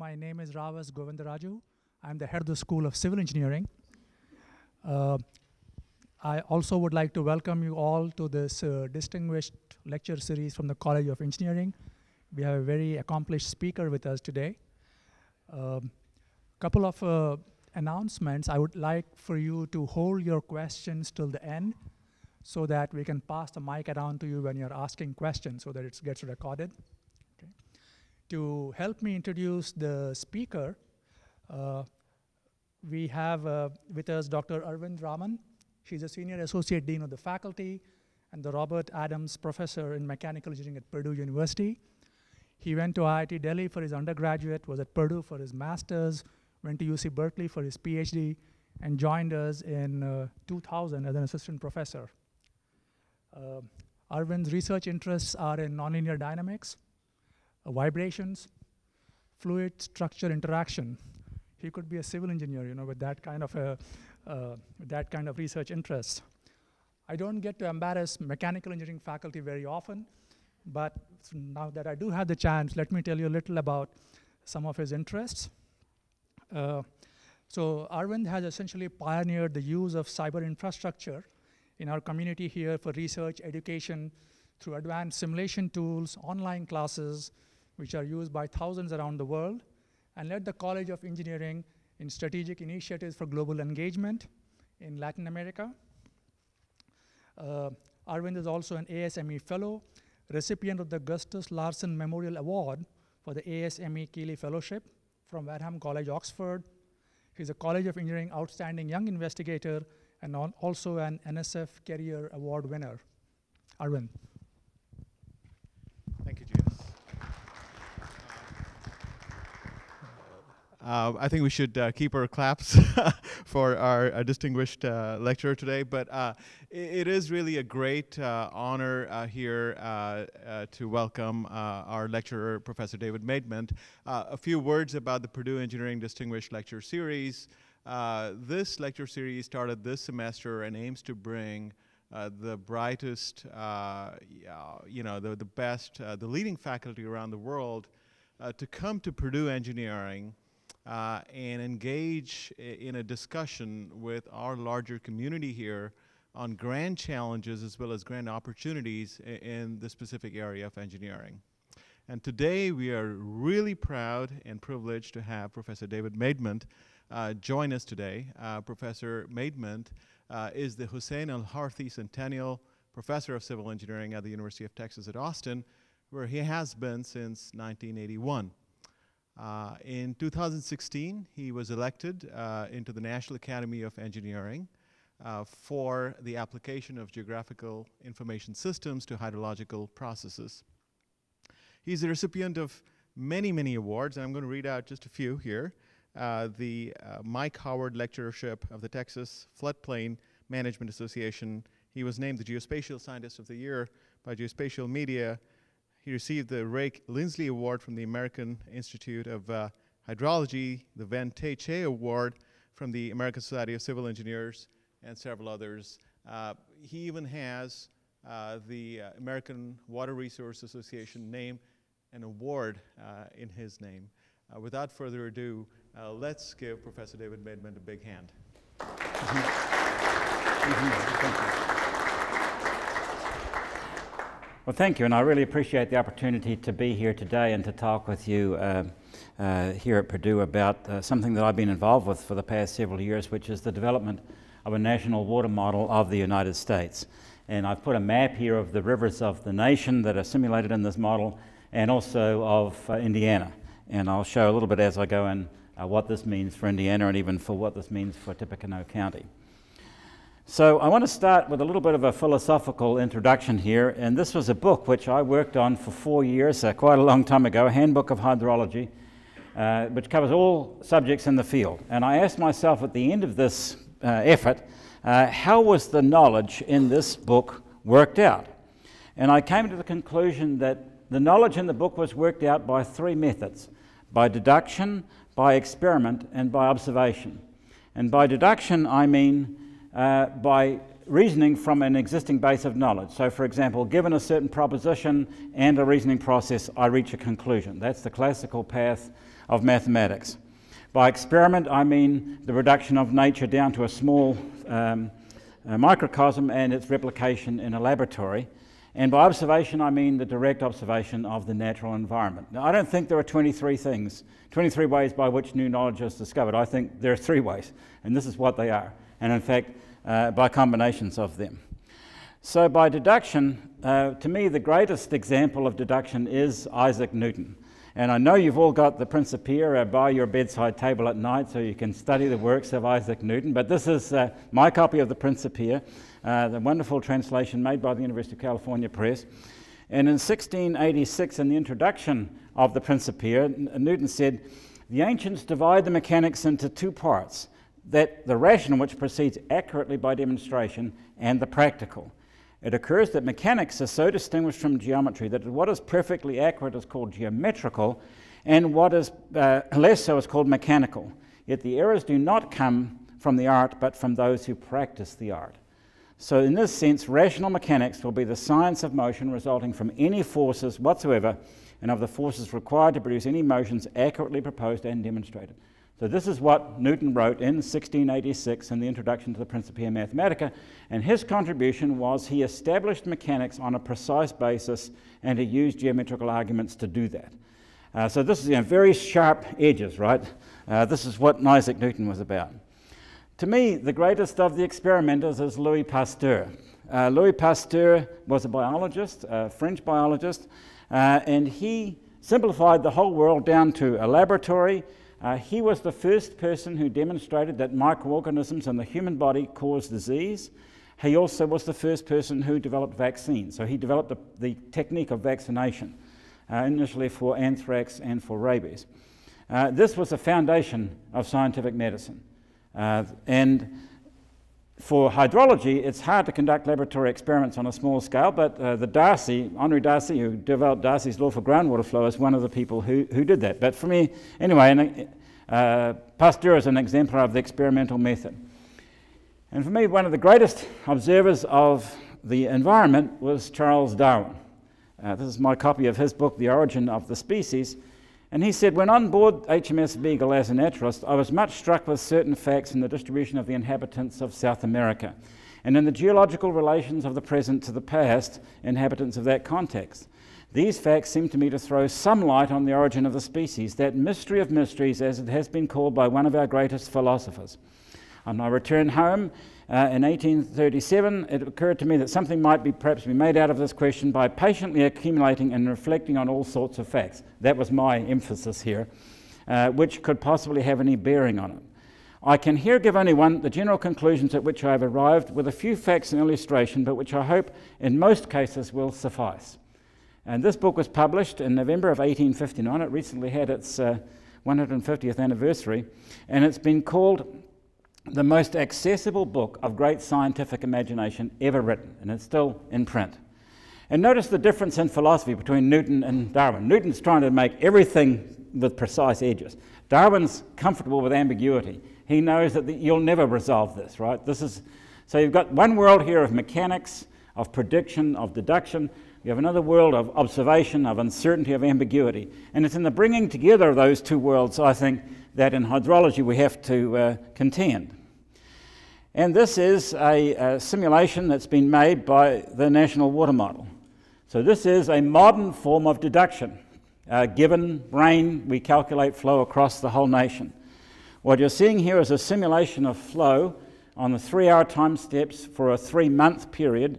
My name is Ravi Govindaraju. I'm the head of the School of Civil Engineering. I also would like to welcome you all to this distinguished lecture series from the College of Engineering. We have a very accomplished speaker with us today. Couple of announcements. I would like for you to hold your questions till the end so that we can pass the mic around to you when you're asking questions so that it gets recorded. Okay. To help me introduce the speaker, we have with us Dr. Arvind Raman. She's a Senior Associate Dean of the Faculty and the Robert Adams Professor in Mechanical Engineering at Purdue University. He went to IIT Delhi for his undergraduate, was at Purdue for his master's, went to UC Berkeley for his PhD, and joined us in 2000 as an assistant professor. Arvind's research interests are in nonlinear dynamics, vibrations, fluid structure interaction. He could be a civil engineer, you know, with that kind of a, research interest. I don't get to embarrass mechanical engineering faculty very often, but now that I do have the chance, let me tell you a little about some of his interests. So Arvind has essentially pioneered the use of cyber infrastructure in our community here for research, education, through advanced simulation tools, online classes, which are used by thousands around the world, and led the College of Engineering in strategic initiatives for global engagement in Latin America. Arvind is also an ASME fellow, recipient of the Augustus Larson Memorial Award for the ASME Keeley Fellowship from Wadham College, Oxford. He's a College of Engineering Outstanding Young Investigator and also an NSF Career Award winner. Arvind. Thank you, J.S. I think we should keep our claps for our distinguished lecturer today, but it is really a great honor here to welcome our lecturer, Professor David Maidment. A few words about the Purdue Engineering Distinguished Lecture Series. This lecture series started this semester and aims to bring the brightest, you know, the best, the leading faculty around the world to come to Purdue Engineering and engage in a discussion with our larger community here on grand challenges as well as grand opportunities in the specific area of engineering. And today we are really proud and privileged to have Professor David Maidment join us today. Professor Maidment is the Hussein Al-Harthi Centennial Professor of Civil Engineering at the University of Texas at Austin, where he has been since 1981. In 2016, he was elected into the National Academy of Engineering for the application of geographical information systems to hydrological processes. He's the recipient of many, many awards, and I'm going to read out just a few here. The Mike Howard Lectureship of the Texas Floodplain Management Association. He was named the Geospatial Scientist of the Year by Geospatial Media. He received the Ray Lindsley Award from the American Institute of Hydrology, the Van Teche Award from the American Society of Civil Engineers, and several others. He even has the American Water Resource Association name and award in his name. Without further ado, let's give Professor David Maidment a big hand. Thank you. Well, thank you, and I really appreciate the opportunity to be here today and to talk with you here at Purdue about something that I've been involved with for the past several years, which is the development of a national water model of the United States. And I've put a map here of the rivers of the nation that are simulated in this model, and also of Indiana. And I'll show a little bit as I go in what this means for Indiana and even for what this means for Tippecanoe County. So I want to start with a little bit of a philosophical introduction here, and this was a book which I worked on for 4 years, quite a long time ago, a handbook of hydrology, which covers all subjects in the field. And I asked myself at the end of this effort, how was the knowledge in this book worked out? And I came to the conclusion that the knowledge in the book was worked out by three methods: by deduction, by experiment, and by observation. And by deduction I mean by reasoning from an existing base of knowledge. So for example, given a certain proposition and a reasoning process, I reach a conclusion. That's the classical path of mathematics. By experiment, I mean the reduction of nature down to a small microcosm and its replication in a laboratory. And by observation, I mean the direct observation of the natural environment. Now, I don't think there are 23 ways by which new knowledge is discovered. I think there are 3 ways, and this is what they are. And in fact, by combinations of them. So by deduction, to me, the greatest example of deduction is Isaac Newton. And I know you've all got the Principia by your bedside table at night so you can study the works of Isaac Newton, but this is my copy of the Principia, the wonderful translation made by the University of California Press. And in 1686, in the introduction of the Principia, Newton said, "The ancients divide the mechanics into 2 parts, that the rational which proceeds accurately by demonstration and the practical. It occurs that mechanics is so distinguished from geometry that what is perfectly accurate is called geometrical, and what is less so is called mechanical. Yet the errors do not come from the art, but from those who practice the art. So in this sense, rational mechanics will be the science of motion resulting from any forces whatsoever, and of the forces required to produce any motions accurately proposed and demonstrated." So this is what Newton wrote in 1686 in the introduction to the Principia Mathematica, and his contribution was he established mechanics on a precise basis, and he used geometrical arguments to do that. So this is, very sharp edges, right? This is what Isaac Newton was about. To me, the greatest of the experimenters is Louis Pasteur. Louis Pasteur was a biologist, a French biologist, and he simplified the whole world down to a laboratory. He was the first person who demonstrated that microorganisms in the human body cause disease. He also was the first person who developed vaccines. So he developed the technique of vaccination, initially for anthrax and for rabies. This was the foundation of scientific medicine. And for hydrology, it's hard to conduct laboratory experiments on a small scale, but Henri Darcy, who developed Darcy's law for groundwater flow, is one of the people who did that. But for me, anyway, Pasteur is an exemplar of the experimental method. And for me, one of the greatest observers of the environment was Charles Darwin. This is my copy of his book, The Origin of the Species. And he said, "When on board HMS Beagle as a naturalist, I was much struck with certain facts in the distribution of the inhabitants of South America, and in the geological relations of the present to the past inhabitants of that context. These facts seem to me to throw some light on the origin of the species, that mystery of mysteries, as it has been called by one of our greatest philosophers. On my return home in 1837, it occurred to me that something might perhaps be made out of this question by patiently accumulating and reflecting on all sorts of facts." That was my emphasis here, which could possibly have any bearing on it. "I can here give only the general conclusions at which I have arrived, with a few facts and illustration, but which I hope in most cases will suffice." And this book was published in November of 1859. It recently had its 150th anniversary, and it's been called the most accessible book of great scientific imagination ever written, and it's still in print. And notice the difference in philosophy between Newton and Darwin. Newton's trying to make everything with precise edges. Darwin's comfortable with ambiguity. He knows that you'll never resolve this, right? So you've got one world here of mechanics, of prediction, of deduction. You have another world of observation, of uncertainty, of ambiguity. And it's in the bringing together of those 2 worlds, I think, that in hydrology we have to contend. And this is a simulation that's been made by the National Water Model. So this is a modern form of deduction. Given rain, we calculate flow across the whole nation. What you're seeing here is a simulation of flow on the 3-hour time steps for a 3-month period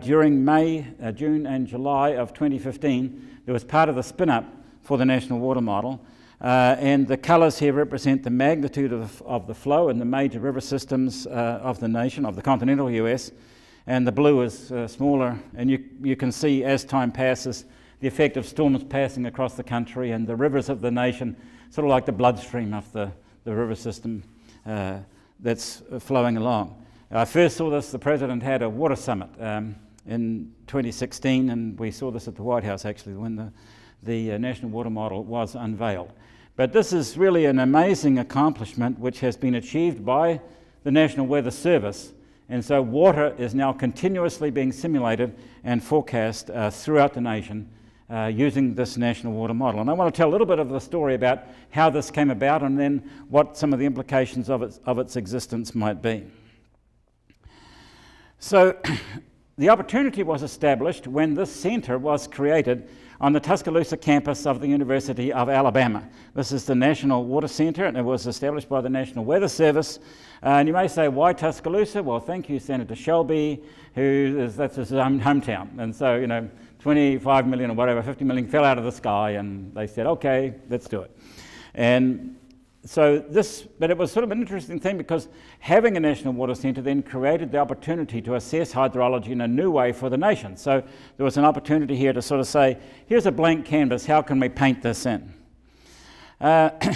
during May, June and July of 2015. There was part of the spin-up for the National Water Model. And the colours here represent the magnitude of the flow in the major river systems of the nation, of the continental US, and the blue is smaller, and you can see as time passes the effect of storms passing across the country and the rivers of the nation, sort of like the bloodstream of the river system that's flowing along. I first saw this, the President had a water summit in 2016, and we saw this at the White House actually when the National Water Model was unveiled. But this is really an amazing accomplishment which has been achieved by the National Weather Service And so water is now continuously being simulated and forecast throughout the nation using this National Water Model. And I want to tell a little bit of the story about how this came about and then what some of the implications of its existence might be. So the opportunity was established when this center was created on the Tuscaloosa campus of the University of Alabama. This is the National Water Center, and it was established by the National Weather Service. And you may say, why Tuscaloosa? Well, thank you, Senator Shelby, that's his hometown. And so, you know, 25 million or whatever, 50 million fell out of the sky, and they said, okay, let's do it. And so this, but it was sort of an interesting thing because having a National Water Center then created the opportunity to assess hydrology in a new way for the nation. So there was an opportunity here to sort of say, here's a blank canvas, how can we paint this in? And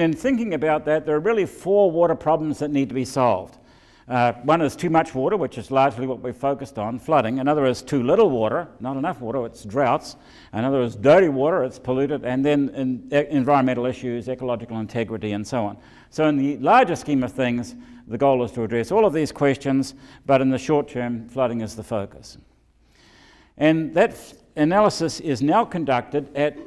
in thinking about that, there are really four water problems that need to be solved. One is too much water, which is largely what we focused on, flooding. Another is too little water, not enough water, it's droughts. Another is dirty water, it's polluted. And then environmental issues, ecological integrity, and so on. So in the larger scheme of things, the goal is to address all of these questions, but in the short term, flooding is the focus. And that analysis is now conducted at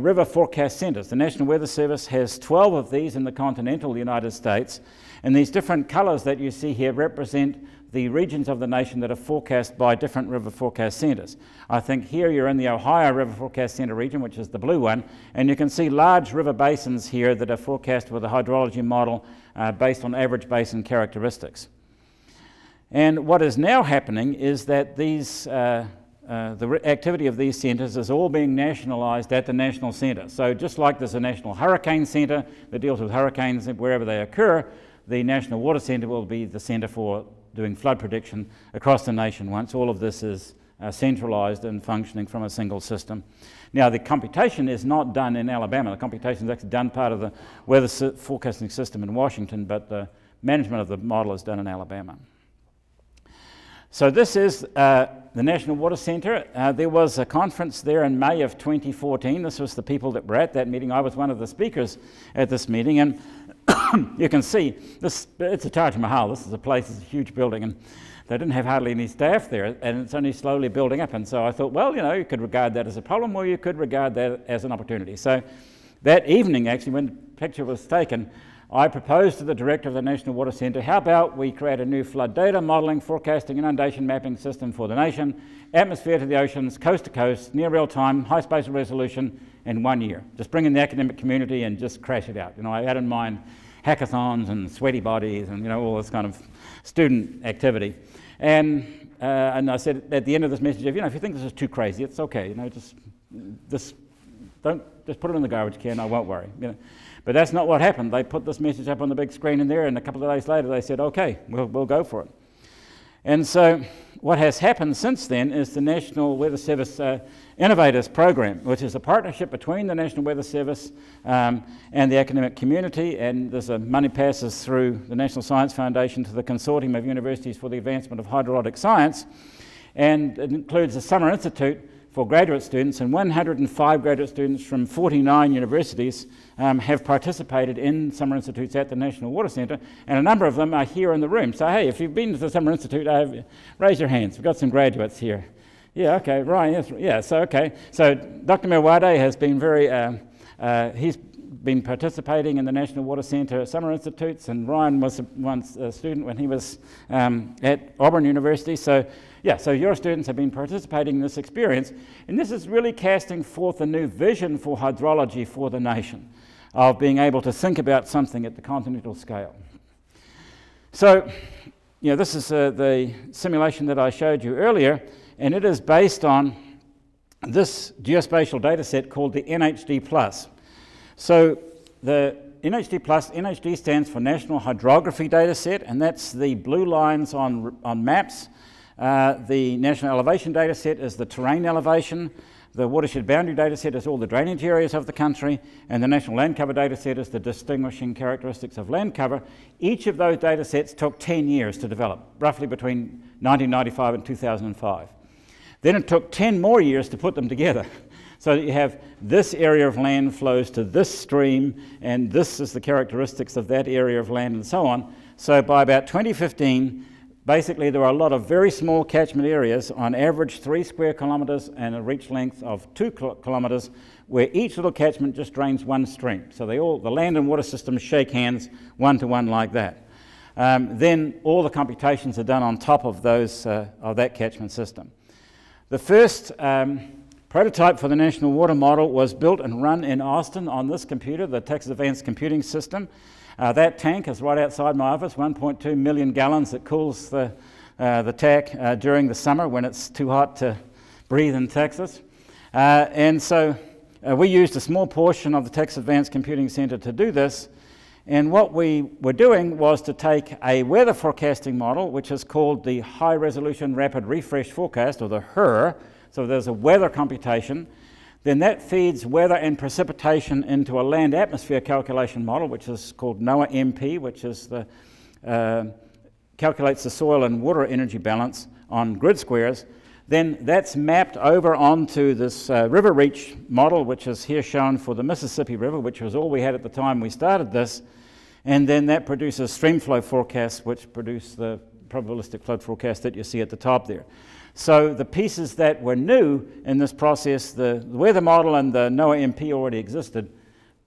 river forecast centers. The National Weather Service has 12 of these in the continental United States, and these different colors that you see here represent the regions of the nation that are forecast by different river forecast centers. I think here you're in the Ohio River Forecast Center region, which is the blue one, and you can see large river basins here that are forecast with a hydrology model based on average basin characteristics. And what is now happening is that these the activity of these centres is all being nationalised at the national centre. So just like there's a National Hurricane Centre that deals with hurricanes wherever they occur, the National Water Centre will be the centre for doing flood prediction across the nation once all of this is centralised and functioning from a single system. Now the computation is not done in Alabama. The computation is actually done part of the weather forecasting system in Washington, but the management of the model is done in Alabama. So this is the National Water Center. There was a conference there in May of 2014. This was the people that were at that meeting. I was one of the speakers at this meeting, and you can see this. It's a Taj Mahal. This is a place. It's a huge building, and they didn't have hardly any staff there, and it's only slowly building up. And so I thought, well, you know, you could regard that as a problem, or you could regard that as an opportunity. So that evening, actually, when the picture was taken, I proposed to the director of the National Water Center, how about we create a new flood data modelling, forecasting, inundation mapping system for the nation, atmosphere to the oceans, coast to coast, near real time, high spatial resolution in 1 year. Just bring in the academic community and just crash it out. You know, I had in mind hackathons and sweaty bodies and, you know, all this kind of student activity. And I said at the end of this message, you know, if you think this is too crazy, it's okay, you know, just put it in the garbage can, I won't worry. You know. But that's not what happened. They put this message up on the big screen in there, and a couple of days later they said, okay, we'll go for it. And so what has happened since then is the National Weather Service Innovators Program, which is a partnership between the National Weather Service and the academic community, and there's money passes through the National Science Foundation to the Consortium of Universities for the Advancement of Hydrologic Science, and it includes a summer institute for graduate students, and 105 graduate students from 49 universities have participated in summer institutes at the National Water Center, and a number of them are here in the room. So hey, if you've been to the summer institute, raise your hands. We've got some graduates here. Yeah, okay, Ryan, yes, yeah, so okay. So Dr. Mirwade has been very, he's been participating in the National Water Center summer institutes, and Ryan was once a student when he was at Auburn University. So yeah, so your students have been participating in this experience, and this is really casting forth a new vision for hydrology for the nation, of being able to think about something at the continental scale. So, you know, this is the simulation that I showed you earlier, and it is based on this geospatial data set called the NHD+. So the NHD+, NHD stands for National Hydrography Dataset, and that's the blue lines on maps. The National Elevation Dataset is the terrain elevation. The Watershed Boundary Dataset is all the drainage areas of the country, and the National Land Cover Dataset is the distinguishing characteristics of land cover. Each of those datasets took 10 years to develop, roughly between 1995 and 2005. Then it took 10 more years to put them together. So that you have this area of land flows to this stream, and this is the characteristics of that area of land, and so on. So by about 2015, Basically, there are a lot of very small catchment areas, on average 3 square kilometers and a reach length of 2 kilometers, where each little catchment just drains one stream. So they all, the land and water systems shake hands one-to-one like that. Then all the computations are done on top of those of that catchment system. The first prototype for the National Water Model was built and run in Austin on this computer, the Texas Advanced Computing System. That tank is right outside my office, 1.2 million gallons. It cools the tank during the summer when it's too hot to breathe in Texas. And so we used a small portion of the Texas Advanced Computing Center to do this. And what we were doing was to take a weather forecasting model, which is called the High Resolution Rapid Refresh Forecast, or the HRR. So there's a weather computation. Then that feeds weather and precipitation into a land atmosphere calculation model, which is called NOAA-MP, which is the, calculates the soil and water energy balance on grid squares. Then that's mapped over onto this river reach model, which is here shown for the Mississippi River, which was all we had at the time we started this. And then that produces streamflow forecasts, which produce the probabilistic flood forecast that you see at the top there. So the pieces that were new in this process, the weather model and the NOAA-MP already existed,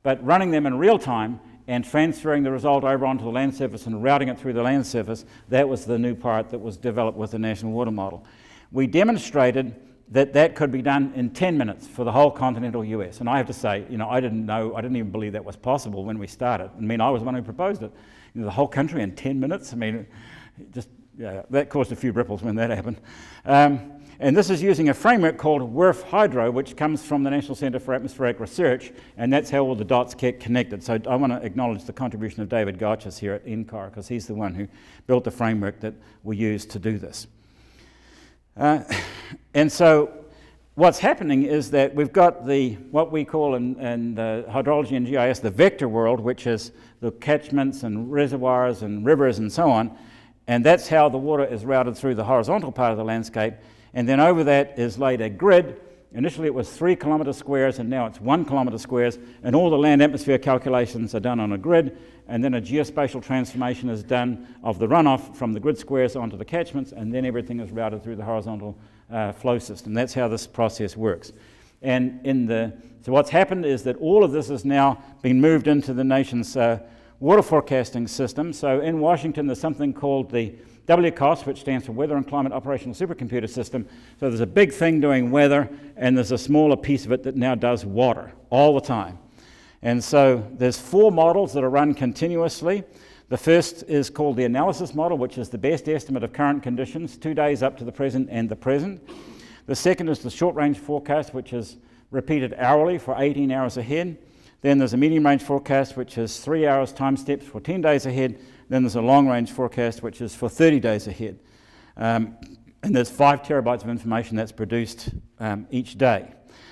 but running them in real time and transferring the result over onto the land surface and routing it through the land surface, that was the new part that was developed with the National Water Model. We demonstrated that that could be done in 10 minutes for the whole continental US. And I have to say, you know, I didn't even believe that was possible when we started. I mean, I was the one who proposed it. You know, the whole country in 10 minutes, I mean, just... yeah, that caused a few ripples when that happened. And this is using a framework called WRF Hydro, which comes from the National Center for Atmospheric Research, and that's how all the dots get connected. So I want to acknowledge the contribution of David Gotchas here at NCAR, because he's the one who built the framework that we used to do this. And so what's happening is that we've got the, what we call in hydrology and GIS, the vector world, which is the catchments and reservoirs and rivers and so on. And that's how the water is routed through the horizontal part of the landscape. And then over that is laid a grid. Initially it was 3 kilometer squares, and now it's 1 kilometer squares. And all the land atmosphere calculations are done on a grid. And then a geospatial transformation is done of the runoff from the grid squares onto the catchments. And then everything is routed through the horizontal flow system. That's how this process works. And in the, so what's happened is that all of this has now been moved into the nation's water forecasting system. So in Washington, there's something called the WCOS, which stands for Weather and Climate Operational Supercomputer System. So there's a big thing doing weather, and there's a smaller piece of it that now does water all the time. And so there's 4 models that are run continuously. The first is called the analysis model, which is the best estimate of current conditions, 2 days up to the present and the present. The second is the short-range forecast, which is repeated hourly for 18 hours ahead. Then there's a medium-range forecast, which is 3 hours time steps for 10 days ahead. Then there's a long-range forecast, which is for 30 days ahead. And there's 5 terabytes of information that's produced each day.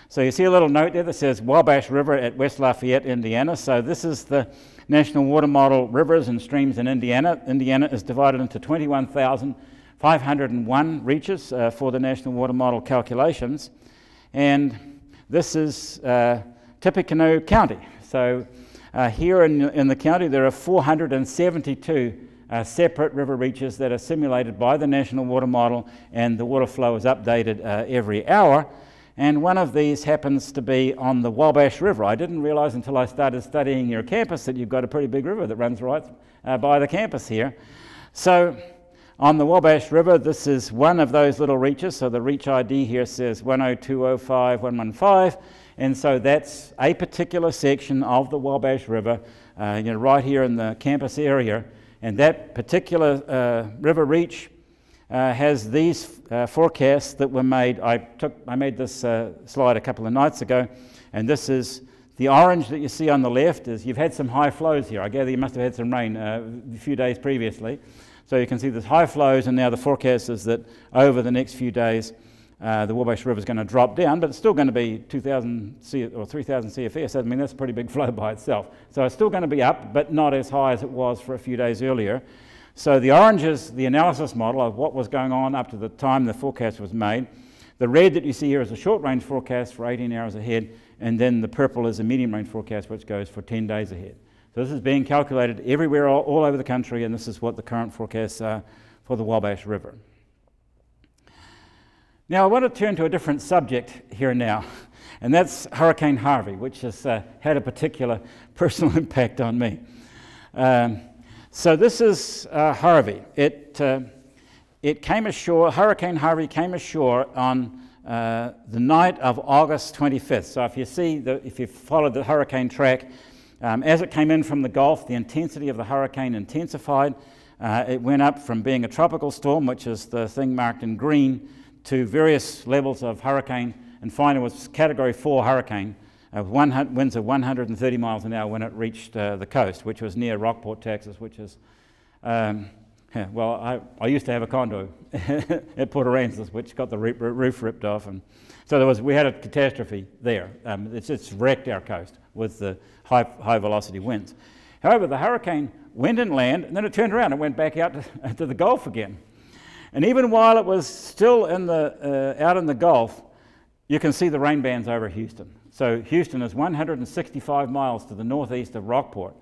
So you see a little note there that says Wabash River at West Lafayette, Indiana. So this is the National Water Model rivers and streams in Indiana. Indiana is divided into 21,501 reaches for the National Water Model calculations. And this is... Tippecanoe County. So here in the county there are 472 separate river reaches that are simulated by the National Water Model, and the water flow is updated every hour. And one of these happens to be on the Wabash River. I didn't realize until I started studying your campus that you've got a pretty big river that runs right by the campus here. So on the Wabash River, this is one of those little reaches. So the reach ID here says 10205 115. And so that's a particular section of the Wabash River, you know, right here in the campus area. And that particular river reach has these forecasts that were made. I made this slide a couple of nights ago, and this is the orange that you see on the left. Is you've had some high flows here. I gather you must have had some rain a few days previously. So you can see there's high flows, and now the forecast is that over the next few days, the Wabash River is going to drop down, but it's still going to be 2,000 or 3,000 CFS. I mean, that's a pretty big flow by itself. So it's still going to be up, but not as high as it was for a few days earlier. So the orange is the analysis model of what was going on up to the time the forecast was made. The red that you see here is a short-range forecast for 18 hours ahead, and then the purple is a medium-range forecast, which goes for 10 days ahead. So this is being calculated everywhere all over the country, and this is what the current forecasts are for the Wabash River. Now I want to turn to a different subject here now, and that's Hurricane Harvey, which has had a particular personal impact on me. So this is Harvey. It came ashore, Hurricane Harvey came ashore on the night of August 25th. So if you see, if you follow the hurricane track, as it came in from the Gulf, the intensity of the hurricane intensified. It went up from being a tropical storm, which is the thing marked in green, to various levels of hurricane, and finally was Category 4 hurricane, winds of 130 miles an hour when it reached the coast, which was near Rockport, Texas, which is... well, I used to have a condo at Port Aransas, which got the roof ripped off, and so we had a catastrophe there. It's wrecked our coast with the high velocity winds. However, the hurricane went inland, and then it turned around and went back out to the Gulf again. And even while it was still in the out in the Gulf, you can see the rain bands over Houston. So Houston is 165 miles to the northeast of Rockport.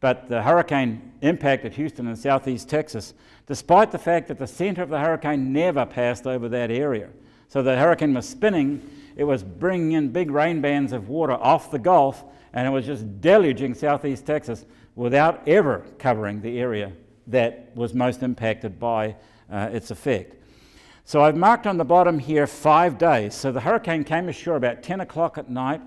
But the hurricane impacted Houston and Southeast Texas, despite the fact that the center of the hurricane never passed over that area. So the hurricane was spinning, it was bringing in big rain bands of water off the Gulf, and it was just deluging Southeast Texas without ever covering the area that was most impacted by its effect. So I've marked on the bottom here 5 days. So the hurricane came ashore about 10 o'clock at night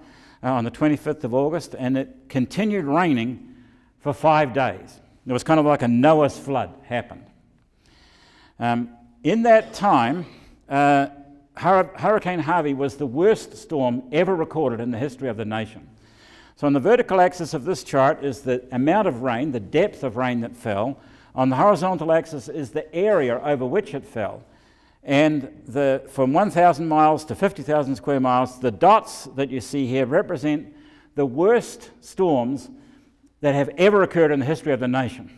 on the 25th of August, and it continued raining for 5 days. It was kind of like a Noah's flood happened. In that time, Hurricane Harvey was the worst storm ever recorded in the history of the nation. So on the vertical axis of this chart is the amount of rain, the depth of rain that fell. On the horizontal axis is the area over which it fell. And from 1,000 miles to 50,000 square miles, the dots that you see here represent the worst storms that have ever occurred in the history of the nation.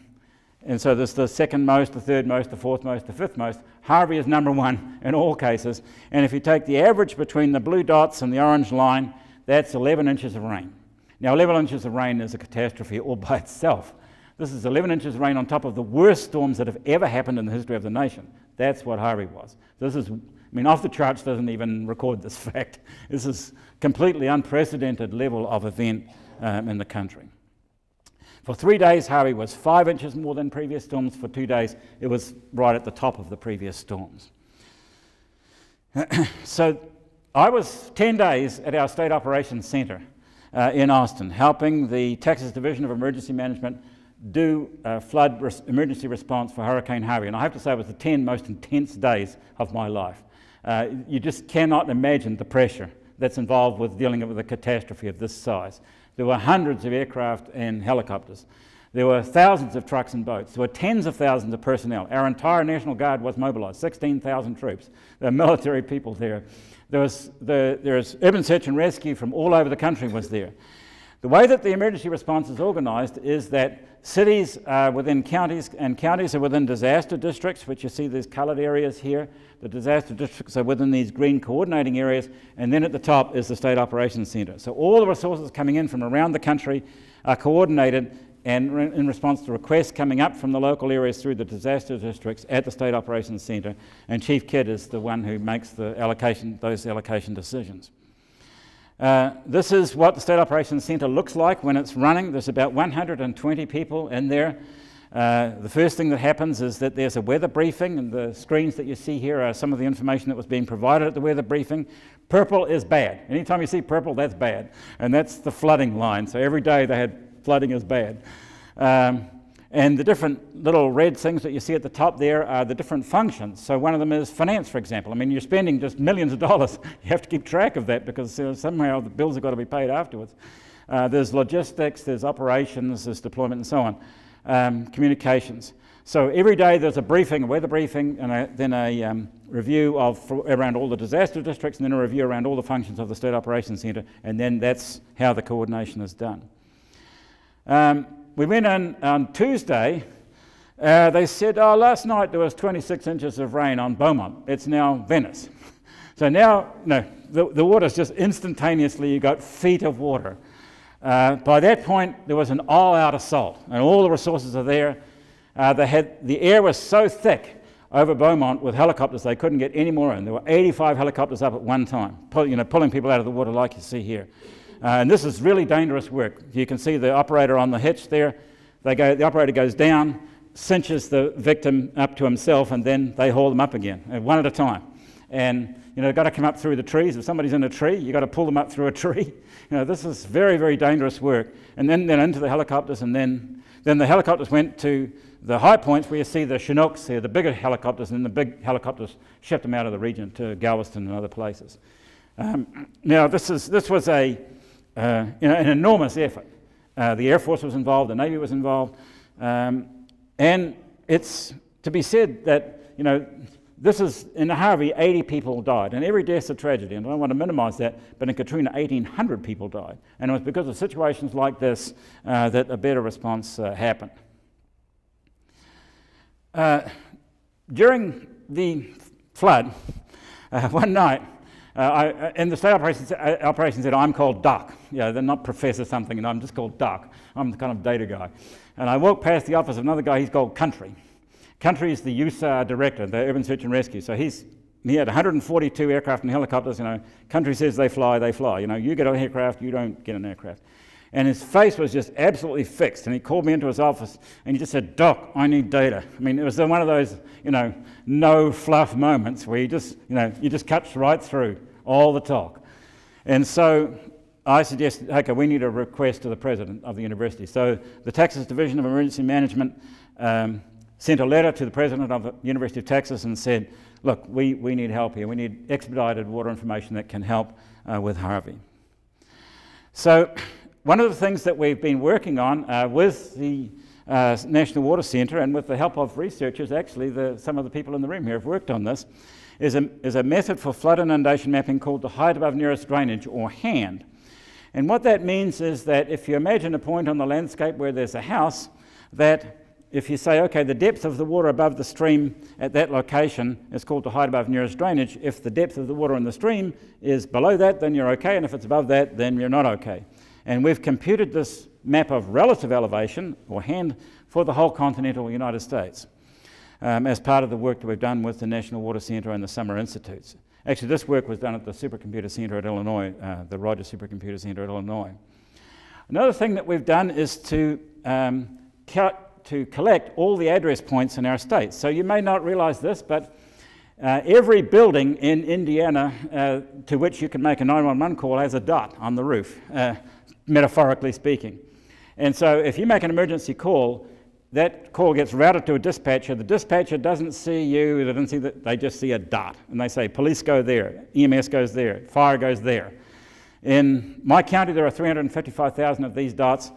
And so there's the second most, the third most, the fourth most, the fifth most. Harvey is number one in all cases. And if you take the average between the blue dots and the orange line, that's 11 inches of rain. Now 11 inches of rain is a catastrophe all by itself. This is 11 inches of rain on top of the worst storms that have ever happened in the history of the nation. That's what Harvey was. This is, I mean, off the charts doesn't even record this fact. This is completely unprecedented level of event in the country. For 3 days, Harvey was 5 inches more than previous storms. For 2 days, it was right at the top of the previous storms. So I was 10 days at our State Operations Center in Austin, helping the Texas Division of Emergency Management do flood emergency response for Hurricane Harvey. And I have to say it was the 10 most intense days of my life. You just cannot imagine the pressure that's involved with dealing with a catastrophe of this size. There were hundreds of aircraft and helicopters. There were thousands of trucks and boats. There were tens of thousands of personnel. Our entire National Guard was mobilized, 16,000 troops. There were military people there. There was urban search and rescue from all over the country was there. The way that the emergency response is organized is that cities are within counties, and counties are within disaster districts, which you see these colored areas here. The disaster districts are within these green coordinating areas, and then at the top is the State Operations Center. So all the resources coming in from around the country are coordinated and in response to requests coming up from the local areas through the disaster districts at the State Operations Center, and Chief Kidd is the one who makes the allocation, those allocation decisions. This is what the State Operations Center looks like when it's running. There's about 120 people in there. The first thing that happens is that there's a weather briefing, and the screens that you see here are some of the information that was being provided at the weather briefing. Purple is bad. Anytime you see purple, that's bad. And that's the flooding line. So every day they had flooding is bad. And the different little red things that you see at the top there are the different functions. So one of them is finance, for example. I mean, you're spending just millions of dollars. You have to keep track of that because somehow the bills have got to be paid afterwards. There's logistics, there's operations, there's deployment and so on, communications. So every day there's a briefing, a weather briefing, and then a review around all the disaster districts, and then a review around all the functions of the State Operations Center, and then that's how the coordination is done. We went in on Tuesday. They said, oh, last night there was 26 inches of rain on Beaumont. It's now Venice. So now, no, the water's just instantaneously, you got feet of water. By that point, there was an all-out assault, and all the resources are there. The air was so thick over Beaumont with helicopters they couldn't get any more in. There were 85 helicopters up at one time, pulling people out of the water like you see here. And this is really dangerous work. You can see the operator on the hitch there. The operator goes down, cinches the victim up to himself, and then they haul them up again, one at a time. And they've got to come up through the trees. If somebody's in a tree, you've got to pull them up through a tree. This is very, very dangerous work. And then into the helicopters, and then the helicopters went to the high points where you see the Chinooks here, the bigger helicopters, and the big helicopters shipped them out of the region to Galveston and other places. Now, this was a, an enormous effort. The Air Force was involved, the Navy was involved, and it's to be said that, this is, in Harvey, 80 people died, and every death's a tragedy, and I don't want to minimize that, but in Katrina, 1,800 people died, and it was because of situations like this that a better response happened. During the flood, one night, in the state operations said, I'm called Doc. They're not Professor something, and I'm just called Doc. I'm the kind of data guy. And I walked past the office of another guy, he's called Country. Country is the USAR director, the Urban Search and Rescue. So he had 142 aircraft and helicopters. Country says they fly. You get an aircraft, you don't get an aircraft. And his face was just absolutely fixed. And he called me into his office and he just said, Doc, I need data. I mean, it was one of those, no fluff moments where you just cuts right through all the talk. And so I suggested, okay, we need a request to the president of the university. So the Texas Division of Emergency Management sent a letter to the president of the University of Texas and said, look, we need help here. We need expedited water information that can help with Harvey. So one of the things that we've been working on with the National Water Center, and with the help of researchers, actually some of the people in the room here have worked on this, is a method for flood inundation mapping called the height above nearest drainage, or HAND. And what that means is that if you imagine a point on the landscape where there's a house, that if you say, okay, the depth of the water above the stream at that location is called the height above nearest drainage. If the depth of the water in the stream is below that, then you're okay, and if it's above that, then you're not okay. And we've computed this map of relative elevation, or HAND, for the whole continental United States as part of the work that we've done with the National Water Center and the Summer Institutes. Actually, this work was done at the Supercomputer Center at Illinois, the Rogers Supercomputer Center at Illinois. Another thing that we've done is to collect all the address points in our state. So you may not realize this, but every building in Indiana to which you can make a 911 call has a dot on the roof, metaphorically speaking. And so if you make an emergency call, that call gets routed to a dispatcher. The dispatcher doesn't see you, they don't see that, they just see a dot. And they say, police go there, EMS goes there, fire goes there. In my county, there are 355,000 of these dots.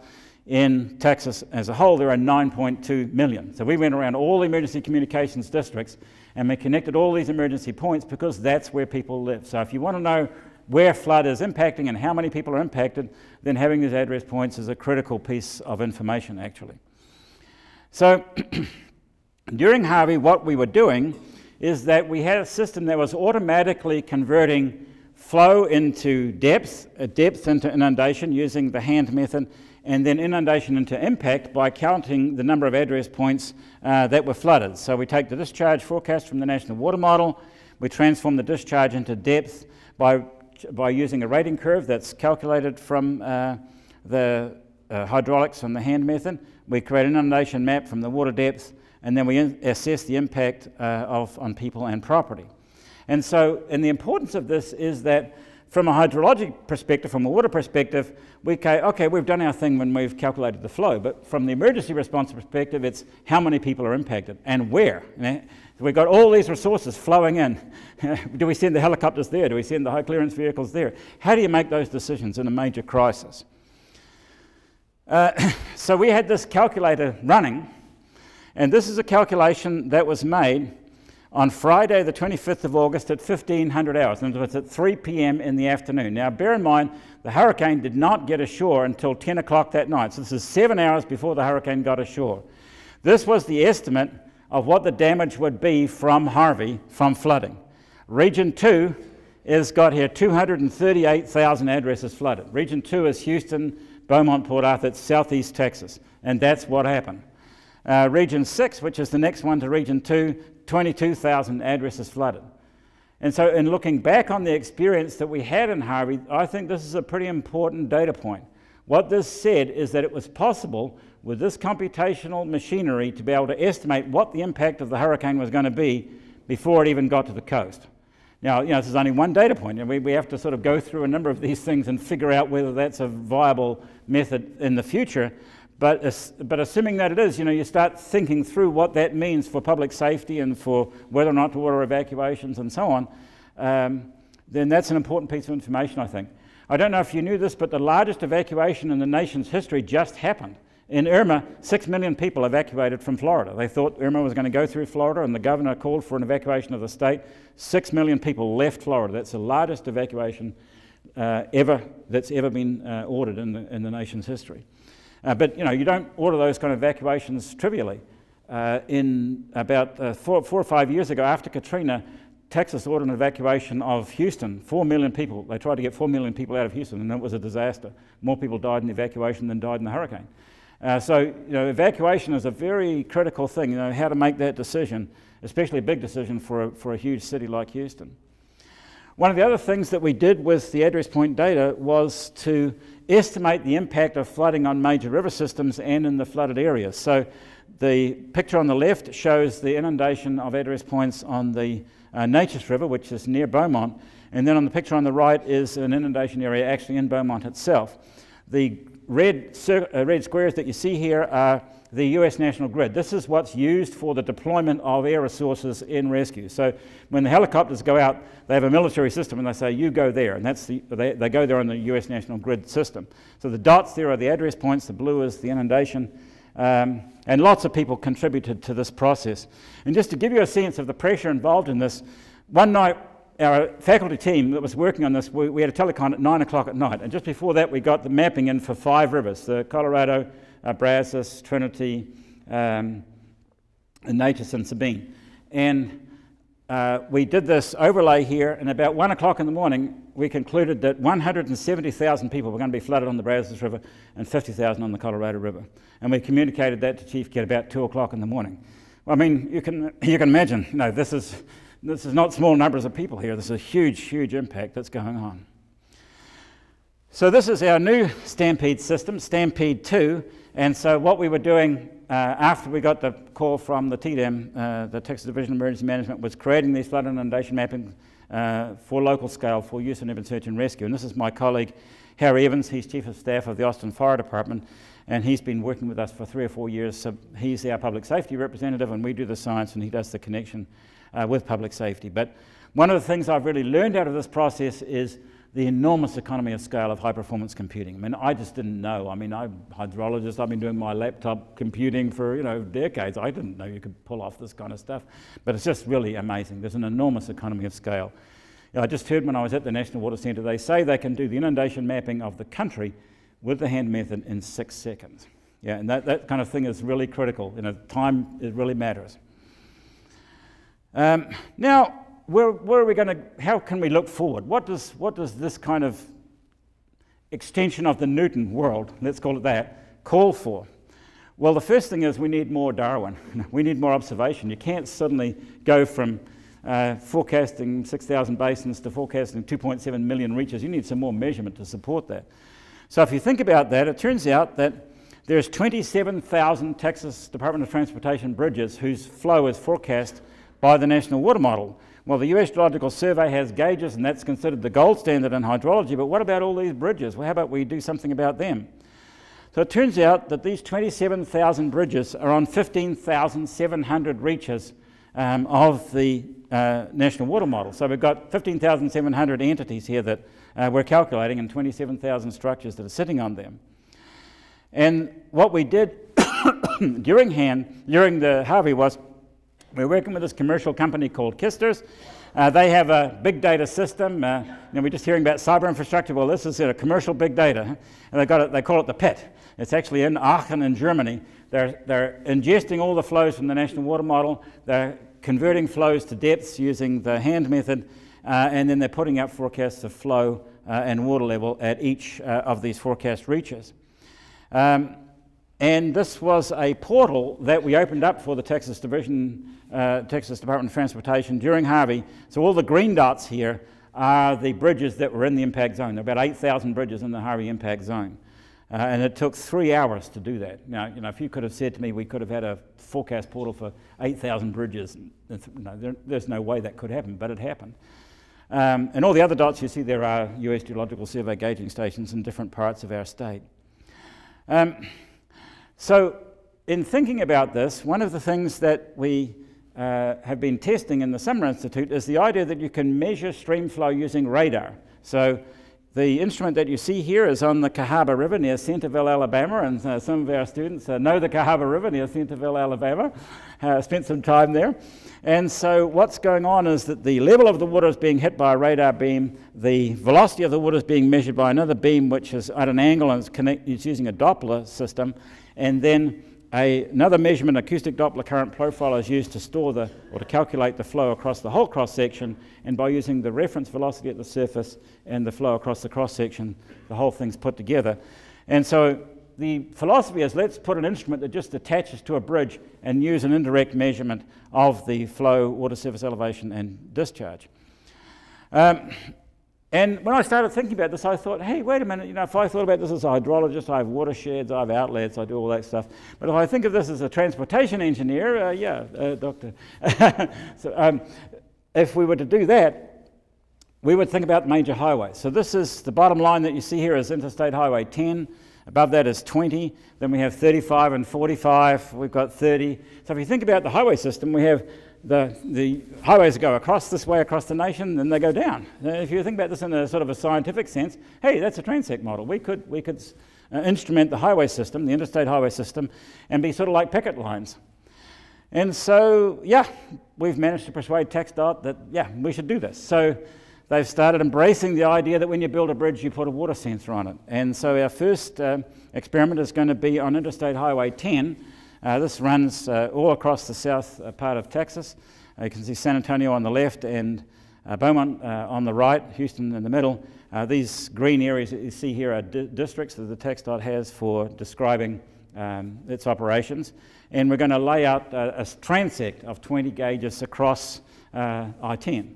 In Texas as a whole, there are 9.2 million. So we went around all the emergency communications districts and we connected all these emergency points because that's where people live. So if you want to know where flood is impacting and how many people are impacted, then having these address points is a critical piece of information, actually. So during Harvey, what we were doing is that we had a system that was automatically converting flow into depth, depth into inundation using the HAND method, and then inundation into impact by counting the number of address points that were flooded. So we take the discharge forecast from the National Water Model, we transform the discharge into depth by using a rating curve that's calculated from the hydraulics from the HAND method. We create an inundation map from the water depth, and then we assess the impact on people and property. And so, and the importance of this is that from a hydrologic perspective, from a water perspective, okay, we've done our thing when we've calculated the flow, but from the emergency response perspective, it's how many people are impacted and where. We've got all these resources flowing in. Do we send the helicopters there? Do we send the high clearance vehicles there? How do you make those decisions in a major crisis? So we had this calculator running, and this is a calculation that was made on Friday the 25th of August at 1500 hours, and it was at 3 p.m. in the afternoon. Now bear in mind, the hurricane did not get ashore until 10 o'clock that night, so this is 7 hours before the hurricane got ashore. This was the estimate of what the damage would be from Harvey, from flooding. Region 2 has got here 238,000 addresses flooded. Region 2 is Houston, Beaumont, Port Arthur, it's Southeast Texas, and that's what happened. Region 6, which is the next one to Region 2, 22,000 addresses flooded. And so in looking back on the experience that we had in Harvey, I think this is a pretty important data point. What this said is that it was possible with this computational machinery to be able to estimate what the impact of the hurricane was going to be before it even got to the coast. Now, you know, this is only one data point, and we have to sort of go through a number of these things and figure out whether that's a viable method in the future. But assuming that it is, you know, you start thinking through what that means for public safety and for whether or not to order evacuations and so on, then that's an important piece of information, I think. I don't know if you knew this, but the largest evacuation in the nation's history just happened. In Irma, 6 million people evacuated from Florida. They thought Irma was going to go through Florida, and the governor called for an evacuation of the state. 6 million people left Florida. That's the largest evacuation that's ever been ordered in the nation's history. But you know, you don't order those kind of evacuations trivially. In about four or five years ago, after Katrina, Texas ordered an evacuation of Houston, 4 million people. They tried to get 4 million people out of Houston, and it was a disaster. More people died in the evacuation than died in the hurricane. So you know, evacuation is a very critical thing. You know, how to make that decision, especially a big decision for a huge city like Houston. One of the other things that we did with the address point data was to estimate the impact of flooding on major river systems and in the flooded areas. So the picture on the left shows the inundation of address points on the Neches River, which is near Beaumont, and then on the picture on the right is an inundation area actually in Beaumont itself. The red squares that you see here are the US National Grid. This is what's used for the deployment of air resources in rescue. So when the helicopters go out, they have a military system and they say, you go there, and that's they go there on the US National Grid system. So the dots there are the address points, the blue is the inundation, and lots of people contributed to this process. And just to give you a sense of the pressure involved in this, one night our faculty team that was working on this, we had a telecon at 9 o'clock at night, and just before that we got the mapping in for 5 rivers, the Colorado, Brazos, Trinity, and Natchez and Sabine. And we did this overlay here, and about 1 o'clock in the morning we concluded that 170,000 people were going to be flooded on the Brazos River and 50,000 on the Colorado River. And we communicated that to Chief Kidd about 2 o'clock in the morning. Well, I mean, you can imagine, you know, this is not small numbers of people here. This is a huge, huge impact that's going on. So this is our new Stampede system, Stampede 2, and so what we were doing after we got the call from the TDEM, the Texas Division of Emergency Management, was creating these flood inundation mapping for local scale for use in urban search and rescue. And this is my colleague, Harry Evans. He's Chief of Staff of the Austin Fire Department, and he's been working with us for 3 or 4 years. So he's our public safety representative, and we do the science, and he does the connection with public safety. But one of the things I've really learned out of this process is the enormous economy of scale of high-performance computing. I mean, I just didn't know. I mean, I'm a hydrologist. I've been doing my laptop computing for, you know, decades. I didn't know you could pull off this kind of stuff. But it's just really amazing. There's an enormous economy of scale. You know, I just heard when I was at the National Water Center, they say they can do the inundation mapping of the country with the hand method in 6 seconds. Yeah, and that kind of thing is really critical. You know, time, it really matters. Now, where are we going to, how can we look forward? What does this kind of extension of the Newton world, let's call it that, call for? Well, the first thing is we need more Darwin. We need more observation. You can't suddenly go from forecasting 6,000 basins to forecasting 2.7 million reaches. You need some more measurement to support that. So if you think about that, it turns out that there's 27,000 Texas Department of Transportation bridges whose flow is forecast by the National Water Model. Well, the US Geological Survey has gauges, and that's considered the gold standard in hydrology, but what about all these bridges? Well, how about we do something about them? So it turns out that these 27,000 bridges are on 15,700 reaches of the National Water Model. So we've got 15,700 entities here that we're calculating, and 27,000 structures that are sitting on them. And what we did during the Harvey was, we're working with this commercial company called Kisters. They have a big data system. You know, we're just hearing about cyber infrastructure. Well, this is a commercial big data, and they call it the PET. It's actually in Aachen in Germany. They're ingesting all the flows from the National Water Model. They're converting flows to depths using the hand method, and then they're putting out forecasts of flow and water level at each of these forecast reaches. And this was a portal that we opened up for the Texas Division, Texas Department of Transportation during Harvey. So all the green dots here are the bridges that were in the impact zone. There were about 8,000 bridges in the Harvey impact zone. And it took 3 hours to do that. Now, you know, if you could have said to me we could have had a forecast portal for 8,000 bridges, no, there's no way that could happen, but it happened. And all the other dots you see there are U.S. Geological Survey gauging stations in different parts of our state. So in thinking about this, one of the things that we have been testing in the Summer Institute is the idea that you can measure stream flow using radar. So the instrument that you see here is on the Cahaba River near Centerville, Alabama, and some of our students know the Cahaba River near Centerville, Alabama, spent some time there. And so what's going on is that the level of the water is being hit by a radar beam, the velocity of the water is being measured by another beam which is at an angle and it's using a Doppler system, and then another measurement, acoustic Doppler current profile, is used to store the, or to calculate the flow across the whole cross-section, and by using the reference velocity at the surface and the flow across the cross-section, the whole thing's put together. And so the philosophy is, let's put an instrument that just attaches to a bridge and use an indirect measurement of the flow, water surface elevation, and discharge. And when I started thinking about this, I thought, hey, wait a minute, you know, if I thought about this as a hydrologist, I have watersheds, I have outlets, I do all that stuff. But if I think of this as a transportation engineer, doctor. So, if we were to do that, we would think about major highways. So this is the bottom line that you see here is Interstate Highway 10. Above that is 20. Then we have 35 and 45. We've got 30. So if you think about the highway system, we have the highways go across this way, across the nation, then they go down. If you think about this in a sort of a scientific sense, hey, that's a transect model. We could instrument the highway system, the interstate highway system, and be sort of like picket lines. And so, yeah, we've managed to persuade TxDOT that, yeah, we should do this. So they've started embracing the idea that when you build a bridge, you put a water sensor on it. And so our first experiment is going to be on Interstate Highway 10. This runs all across the south part of Texas. You can see San Antonio on the left and Beaumont on the right, Houston in the middle. These green areas that you see here are districts that the TxDOT has for describing its operations. And we're going to lay out a transect of 20 gauges across I-10.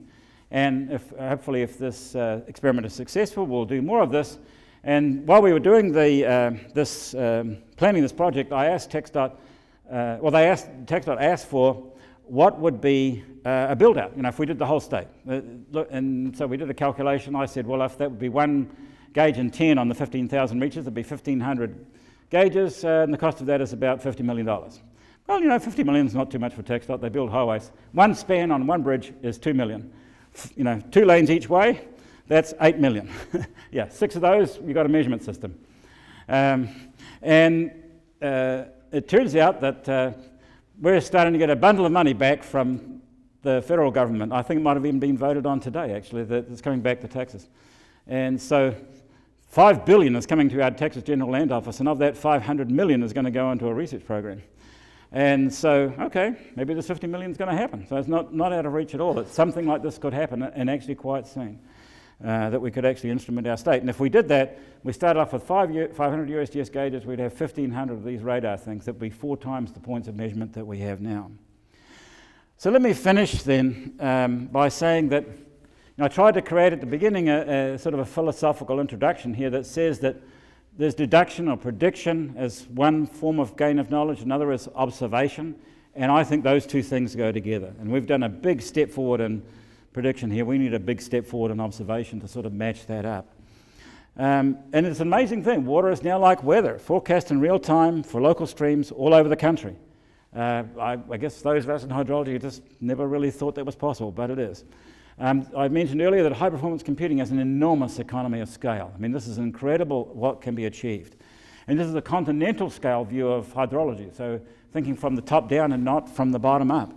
And if, hopefully if this experiment is successful, we'll do more of this. And while we were doing the, planning this project, I asked TxDOT, TxDOT asked for what would be a build-out, you know, if we did the whole state. And so we did a calculation. I said, well, if that would be 1 gauge in 10 on the 15,000 reaches, it'd be 1,500 gauges, and the cost of that is about $50 million. Well, you know, $50 million is not too much for TxDOT. They build highways. One span on one bridge is $2 million. You know, 2 lanes each way, that's $8 million. Yeah, 6 of those, you've got a measurement system. It turns out that we're starting to get a bundle of money back from the federal government. I think it might have even been voted on today, actually, that it's coming back to Texas. And so $5 billion is coming to our Texas General Land Office, and of that, $500 million is going to go into a research program. And so, okay, maybe this $50 million is going to happen. So it's not out of reach at all. That something like this could happen, and actually quite soon, that we could actually instrument our state. And if we did that, we started off with 500 USGS gauges, we'd have 1,500 of these radar things. That would be 4 times the points of measurement that we have now. So let me finish then by saying that, you know, I tried to create at the beginning a sort of a philosophical introduction here that says that there's deduction or prediction as one form of gain of knowledge, another is observation, and I think those two things go together. And we've done a big step forward in prediction here. We need a big step forward in observation to sort of match that up. And it's an amazing thing. Water is now like weather, forecast in real time for local streams all over the country. I guess those of us in hydrology just never really thought that was possible, but it is. I mentioned earlier that high-performance computing is an enormous economy of scale. I mean, this is incredible what can be achieved. And this is a continental scale view of hydrology, so thinking from the top down and not from the bottom up.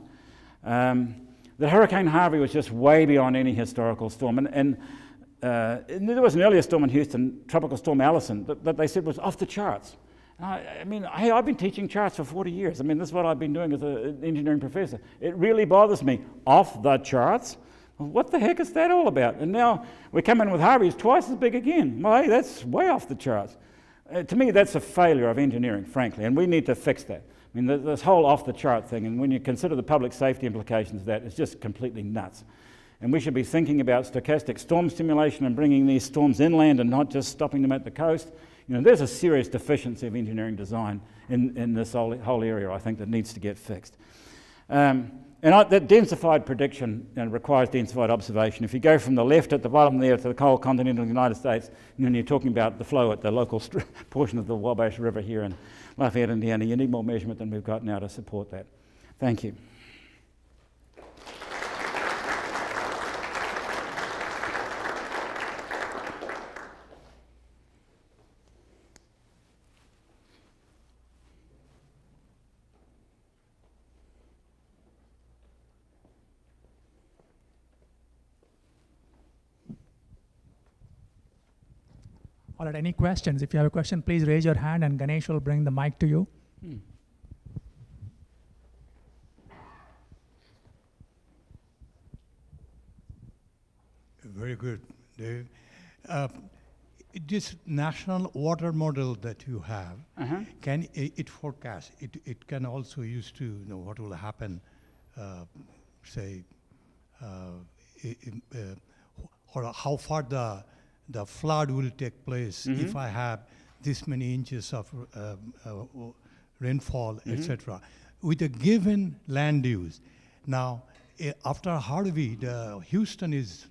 The Hurricane Harvey was just way beyond any historical storm. And there was an earlier storm in Houston, Tropical Storm Allison, that they said was off the charts. And I mean, hey, I've been teaching charts for 40 years. I mean, this is what I've been doing as an engineering professor. It really bothers me. Off the charts? What the heck is that all about? And now we come in with Harvey's twice as big again. Well, hey, that's way off the charts. To me, that's a failure of engineering, frankly, and we need to fix that. I mean, this whole off-the-chart thing, and when you consider the public safety implications of that, it's just completely nuts. And we should be thinking about stochastic storm simulation and bringing these storms inland and not just stopping them at the coast. You know, there's a serious deficiency of engineering design in this whole area, I think, that needs to get fixed. That densified prediction requires densified observation. If you go from the left at the bottom there to the cold continental United States, and then you're talking about the flow at the local portion of the Wabash River here in Lafayette, Indiana, you need more measurement than we've got now to support that. Thank you. All right, any questions? If you have a question, please raise your hand and Ganesh will bring the mic to you. Very good, Dave. This national water model that you have, can it forecast? It can also use to know what will happen, say, or how far the flood will take place if I have this many inches of rainfall, etc. With a given land use. Now, after Harvey, Houston is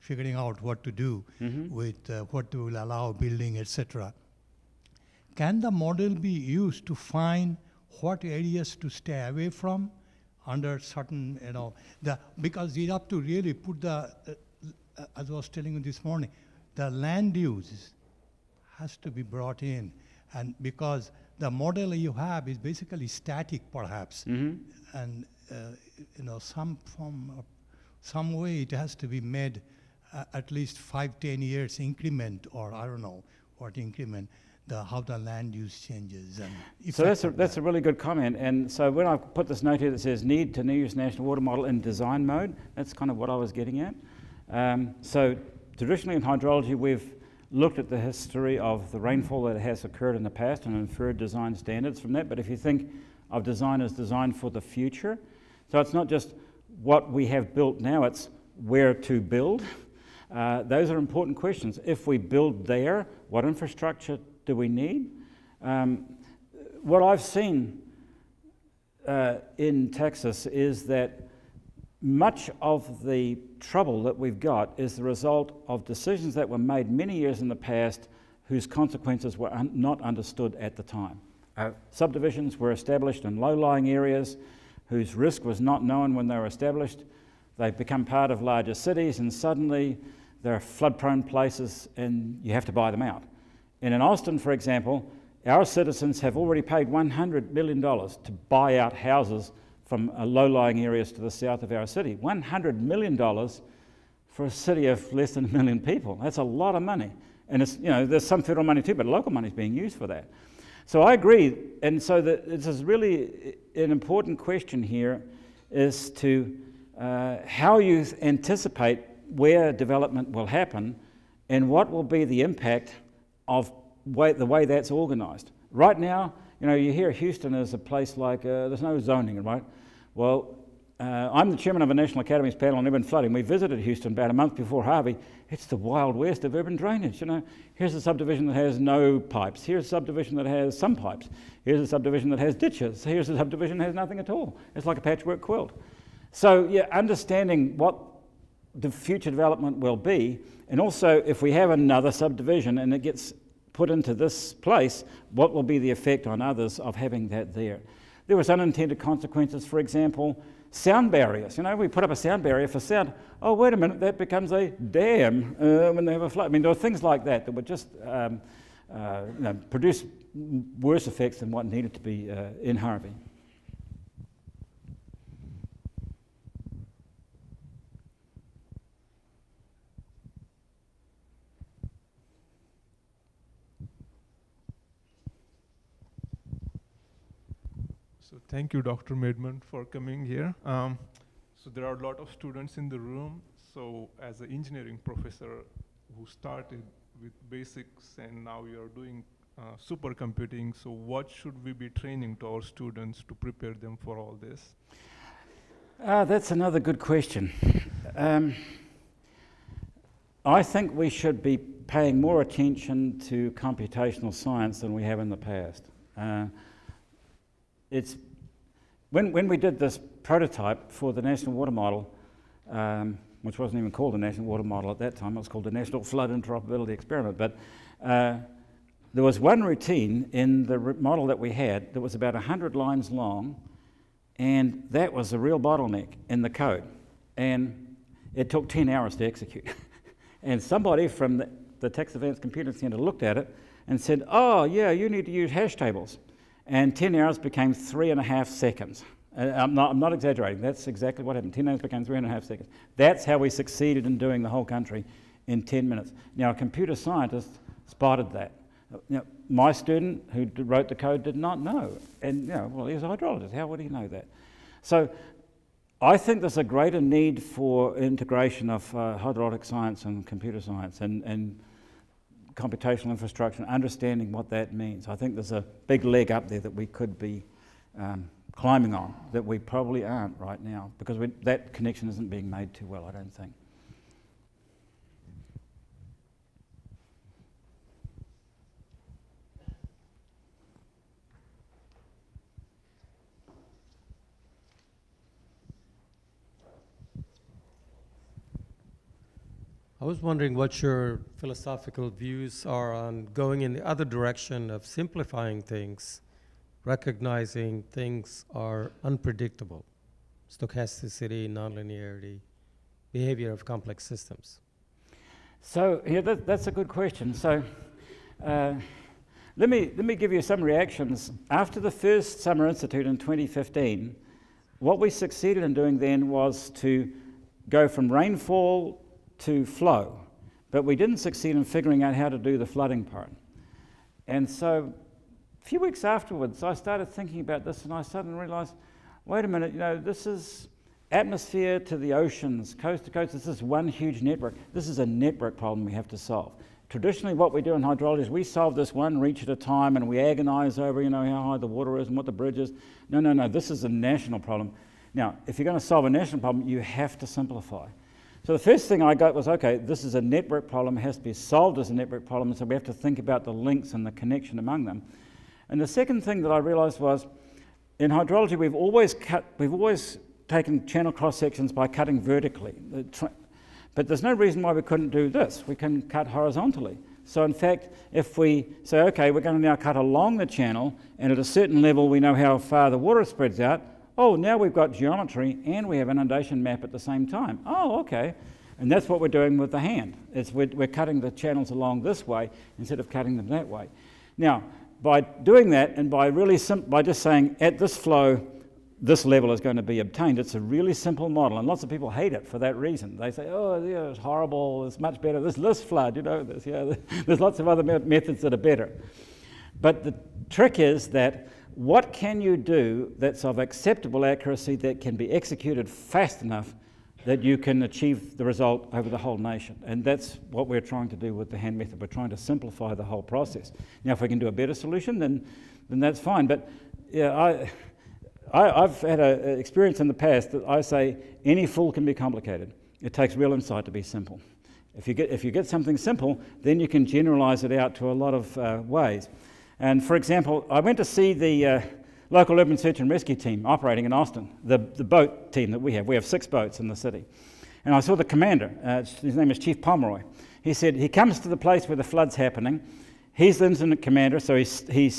figuring out what to do with what to allow building, etc. Can the model be used to find what areas to stay away from under certain, you know, because you have to really put the, as I was telling you this morning, the land use has to be brought in, and because the model you have is basically static, perhaps, and you know, some form, some way it has to be made at least 5-10 years increment, or I don't know what increment, how the land use changes. And so that's a really good comment, and so when I put this note here that says need to use National Water Model in design mode, that's kind of what I was getting at. So traditionally in hydrology we've looked at the history of the rainfall that has occurred in the past and inferred design standards from that, but if you think of design as design for the future, so it's not just what we have built now, it's where to build. Those are important questions. If we build there, what infrastructure do we need? What I've seen in Texas is that much of the trouble that we've got is the result of decisions that were made many years in the past whose consequences were not understood at the time. Subdivisions were established in low-lying areas whose risk was not known when they were established. They've become part of larger cities and suddenly there are flood-prone places and you have to buy them out. And in Austin, for example, our citizens have already paid $100 million to buy out houses from low-lying areas to the south of our city. $100 million for a city of less than 1 million people. That's a lot of money. And it's, you know, there's some federal money too, but local money is being used for that. So I agree, and so this is really an important question here, is to how you anticipate where development will happen and what will be the impact of the way that's organised. Right now, you know, you hear Houston is a place like, there's no zoning, right? Well, I'm the chairman of a National Academies panel on urban flooding. We visited Houston about a month before Harvey. It's the wild west of urban drainage, you know. Here's a subdivision that has no pipes. Here's a subdivision that has some pipes. Here's a subdivision that has ditches. Here's a subdivision that has nothing at all. It's like a patchwork quilt. So, yeah, understanding what the future development will be, and also if we have another subdivision and it gets put into this place, what will be the effect on others of having that there? There was unintended consequences, for example, sound barriers. You know, we put up a sound barrier for sound. Oh, wait a minute, that becomes a dam when they have a flood. I mean, there were things like that that would just you know, produce worse effects than what needed to be in Harvey. Thank you, Dr. Maidment, for coming here. So there are a lot of students in the room. So as an engineering professor who started with basics and now you're doing supercomputing. So what should we be training to our students to prepare them for all this? That's another good question. I think we should be paying more attention to computational science than we have in the past. When we did this prototype for the National Water Model, which wasn't even called the National Water Model at that time, it was called the National Flood Interoperability Experiment, but there was one routine in the model that we had that was about 100 lines long, and that was a real bottleneck in the code, and it took 10 hours to execute. And somebody from the Texas Advanced Computing Center looked at it and said, oh yeah, you need to use hash tables. And 10 hours became 3.5 seconds. I'm not exaggerating, that's exactly what happened. 10 hours became 3.5 seconds. That's how we succeeded in doing the whole country in 10 minutes. Now, a computer scientist spotted that. You know, my student who wrote the code did not know. And you know, well, he's a hydrologist, how would he know that? So I think there's a greater need for integration of hydraulic science and computer science and computational infrastructure and understanding what that means. I think there's a big leg up there that we could be climbing on that we probably aren't right now because that connection isn't being made too well, I don't think. I was wondering what your philosophical views are on going in the other direction of simplifying things, recognizing things are unpredictable, stochasticity, nonlinearity, behavior of complex systems. So yeah, that's a good question. So let me give you some reactions. After the first Summer Institute in 2015, what we succeeded in doing then was to go from rainfall to flow, but we didn't succeed in figuring out how to do the flooding part. And so a few weeks afterwards, I started thinking about this and I suddenly realized, wait a minute, you know, this is atmosphere to the oceans, coast to coast, this is one huge network. This is a network problem we have to solve. Traditionally, what we do in hydrology is we solve this one reach at a time and we agonize over, you know, how high the water is and what the bridge is. No, no, no, this is a national problem. Now, if you're going to solve a national problem, you have to simplify. So the first thing I got was, okay, this is a network problem, it has to be solved as a network problem, so we have to think about the links and the connection among them. And the second thing that I realized was, in hydrology, we've always taken channel cross-sections by cutting vertically. But there's no reason why we couldn't do this. We can cut horizontally. So in fact, if we say, okay, we're going to now cut along the channel, and at a certain level we know how far the water spreads out, oh, now we've got geometry and we have inundation map at the same time. Oh, okay. And that's what we're doing with the hand. It's we're cutting the channels along this way instead of cutting them that way. Now, by doing that and by really by just saying at this flow, this level is going to be obtained, it's a really simple model. And lots of people hate it for that reason. They say, oh, yeah, it's horrible, it's much better, this list flood, you know, this, yeah, there's lots of other methods that are better. But the trick is that what can you do that's of acceptable accuracy that can be executed fast enough that you can achieve the result over the whole nation? And that's what we're trying to do with the hand method. We're trying to simplify the whole process. Now, if we can do a better solution, then that's fine. But yeah, I've had an experience in the past that I say any fool can be complicated. It takes real insight to be simple. If you get something simple, then you can generalize it out to a lot of ways. And for example, I went to see the local urban search and rescue team operating in Austin, the boat team that we have. We have 6 boats in the city. And I saw the commander, his name is Chief Pomeroy. He said he comes to the place where the flood's happening. He's the incident commander, so he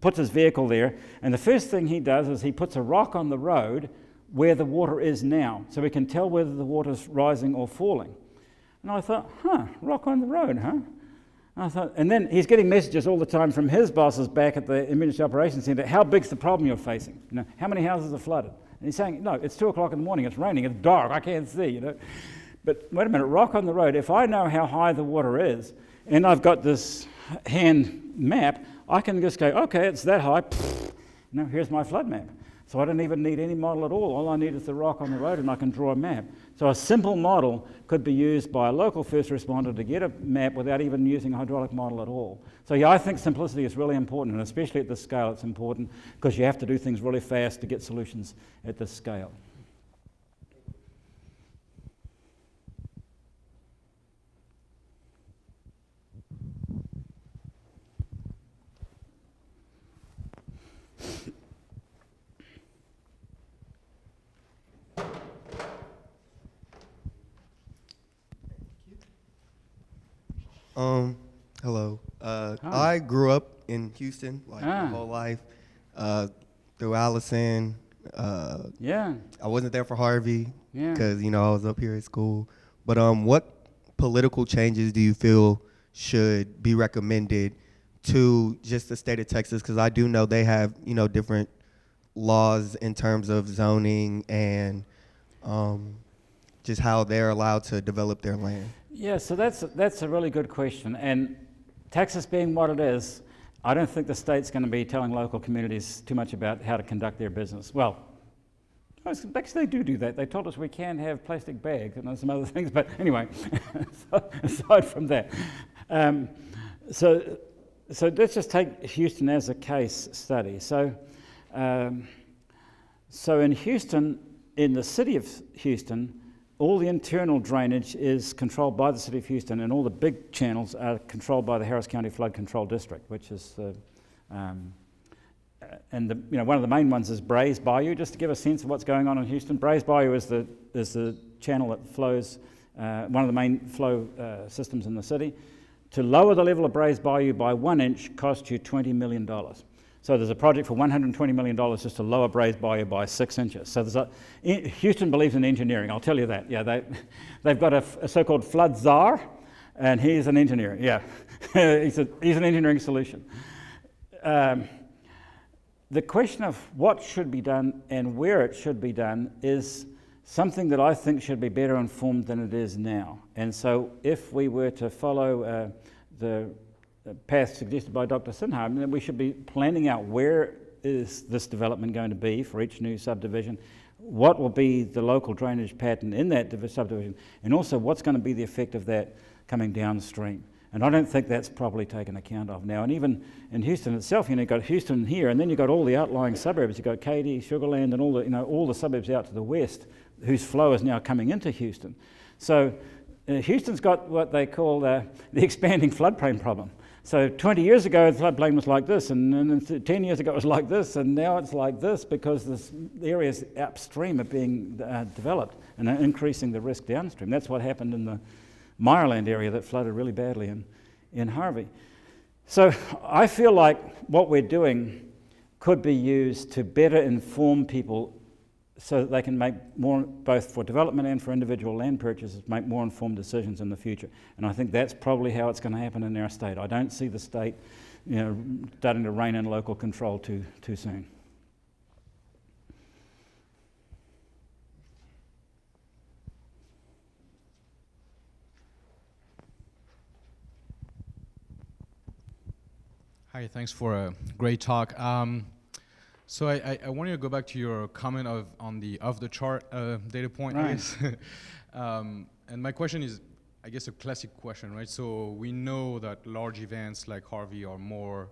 puts his vehicle there. And the first thing he does is he puts a rock on the road where the water is now, so we can tell whether the water's rising or falling. And I thought, huh, rock on the road, huh? And then he's getting messages all the time from his bosses back at the Emergency Operations Center, how big's the problem you're facing? You know, how many houses are flooded? And he's saying, no, it's 2 o'clock in the morning, it's raining, it's dark, I can't see, you know. But wait a minute, rock on the road, if I know how high the water is, and I've got this hand map, I can just go, okay, it's that high, pfft, now here's my flood map. So I don't even need any model at all. All I need is the rock on the road and I can draw a map. So a simple model could be used by a local first responder to get a map without even using a hydraulic model at all. So yeah, I think simplicity is really important, and especially at this scale it's important because you have to do things really fast to get solutions at this scale. Hello. I grew up in Houston, like my whole life, through Allison. Yeah. I wasn't there for Harvey, because you know I was up here at school. But what political changes do you feel should be recommended to just the state of Texas? Because I do know they have different laws in terms of zoning and just how they're allowed to develop their land. Yeah, so that's a really good question, and Texas being what it is, I don't think the state's going to be telling local communities too much about how to conduct their business. Well, actually they do that. They told us we can have plastic bags and some other things, but anyway, aside from that. So let's just take Houston as a case study. So, so in Houston, in the city of Houston, all the internal drainage is controlled by the City of Houston, and all the big channels are controlled by the Harris County Flood Control District, which is the, one of the main ones is Bray's Bayou. Just to give a sense of what's going on in Houston, Bray's Bayou is the channel that flows, one of the main flow systems in the city. To lower the level of Bray's Bayou by 1 inch costs you $20 million. So there's a project for $120 million just to lower Bray's Bayou by 6 inches. So there's Houston believes in engineering, I'll tell you that. Yeah, they've got a so-called flood czar, and he's an engineer. Yeah, he's an engineering solution. The question of what should be done and where it should be done is something that I think should be better informed than it is now. And so if we were to follow the path suggested by Dr. Sinha, and then we should be planning out where is this development going to be for each new subdivision, what will be the local drainage pattern in that subdivision, and also what's going to be the effect of that coming downstream. And I don't think that's probably taken account of now. And even in Houston itself, you've got Houston here, and then you've got all the outlying suburbs. You've got Katy, Sugar Land, and all the all the suburbs out to the west, whose flow is now coming into Houston. So Houston's got what they call the expanding floodplain problem. So 20 years ago, the floodplain was like this, and 10 years ago it was like this, and now it's like this because the areas upstream are being developed and are increasing the risk downstream. That's what happened in the Meyerland area that flooded really badly in Harvey. So I feel like what we're doing could be used to better inform people so that they can make more, both for development and for individual land purchases, make more informed decisions in the future. And I think that's probably how it's going to happen in our state. I don't see the state starting to rein in local control too soon. Hi, thanks for a great talk. So I wanted to go back to your comment on the chart data point. Right. And my question is, I guess, a classic question, right? So we know that large events like Harvey are more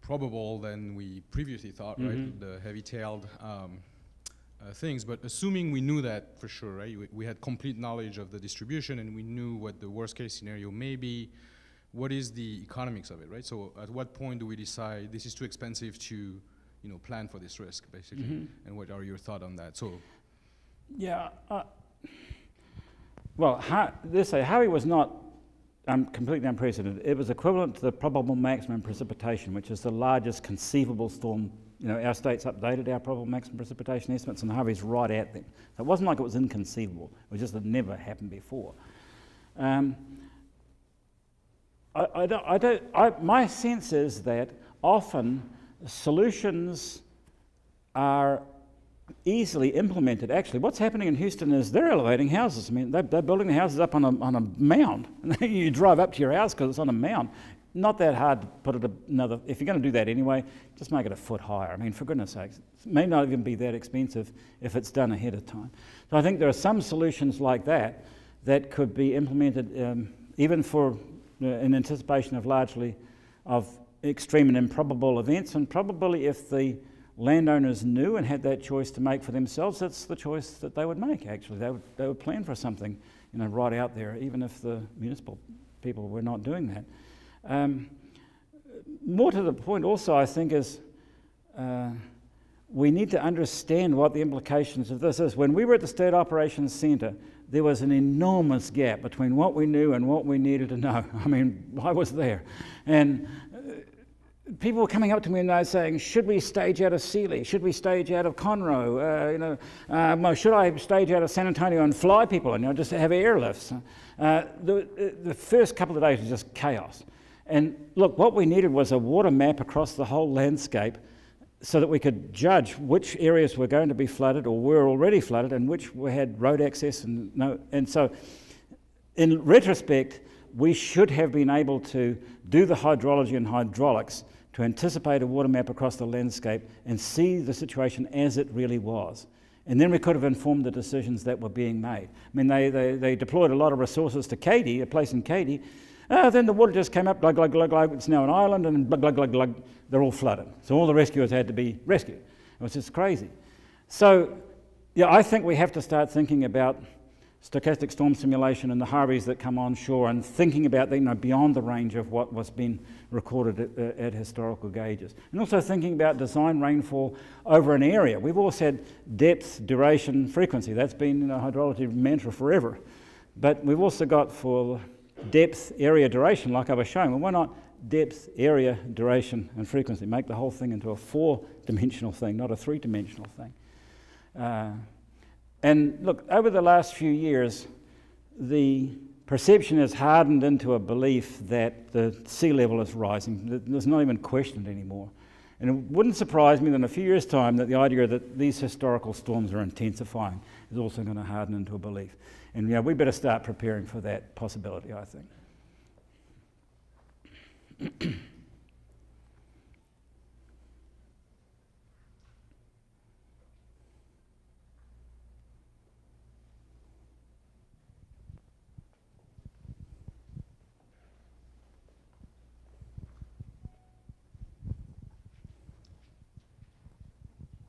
probable than we previously thought, right? The heavy-tailed things. But assuming we knew that for sure, right? We had complete knowledge of the distribution, and we knew what the worst-case scenario may be. What is the economics of it, right? So at what point do we decide this is too expensive to plan for this risk, basically, and what are your thoughts on that? So, yeah, well, let's say Harvey was not completely unprecedented. It was equivalent to the probable maximum precipitation, which is the largest conceivable storm. Our state's updated our probable maximum precipitation estimates, and Harvey's right at them. So it wasn't like it was inconceivable. It was just that it never happened before. My sense is that often solutions are easily implemented. Actually, what's happening in Houston is they're elevating houses. I mean, they're building the houses up on a mound. You drive up to your house because it's on a mound. Not that hard to put it another, if you're going to do that anyway, just make it a foot higher. I mean, for goodness sakes, it may not even be that expensive if it's done ahead of time. So I think there are some solutions like that that could be implemented even for in anticipation of largely of extreme and improbable events, and probably if the landowners knew and had that choice to make for themselves, that's the choice that they would make, actually. They would plan for something, you know, right out there, even if the municipal people were not doing that. More to the point also, I think, is we need to understand what the implications of this is. When we were at the State Operations Center, there was an enormous gap between what we knew and what we needed to know. I mean, I was there. And people were coming up to me and they're saying, should we stage out of Sealy? Should we stage out of Conroe? Should I stage out of San Antonio and fly people and just have airlifts? The first couple of days was just chaos. And look, what we needed was a water map across the whole landscape so that we could judge which areas were going to be flooded or were already flooded and which had road access. And so in retrospect, we should have been able to do the hydrology and hydraulics to anticipate a water map across the landscape and see the situation as it really was. And then we could have informed the decisions that were being made. I mean, they deployed a lot of resources to Katy, a place in Katy. Then the water just came up, glug, glug, glug, glug, it's now an island, and glug, glug, glug, glug, they're all flooded. So all the rescuers had to be rescued. It was just crazy. So, yeah, I think we have to start thinking about stochastic storm simulation and the Harveys that come onshore, and thinking about that, beyond the range of what was being recorded at historical gauges. And also thinking about design rainfall over an area. We've always had depth, duration, frequency. That's been a hydrology mantra forever. But we've also got for depth, area, duration, like I was showing. Well, why not depth, area, duration, and frequency? Make the whole thing into a four-dimensional thing, not a three-dimensional thing. And look, over the last few years, the perception has hardened into a belief that the sea level is rising. It's not even questioned anymore. And it wouldn't surprise me that in a few years' time that the idea that these historical storms are intensifying is also going to harden into a belief. And you know, we better start preparing for that possibility, I think.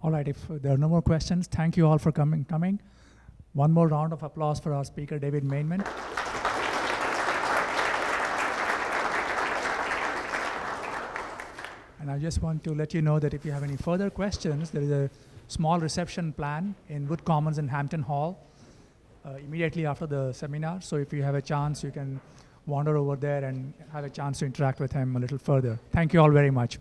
All right, if there are no more questions, thank you all for coming. One more round of applause for our speaker, David Maidment. And I just want to let you know that if you have any further questions, there is a small reception planned in Wood Commons in Hampton Hall immediately after the seminar. So if you have a chance, you can wander over there and have a chance to interact with him a little further. Thank you all very much.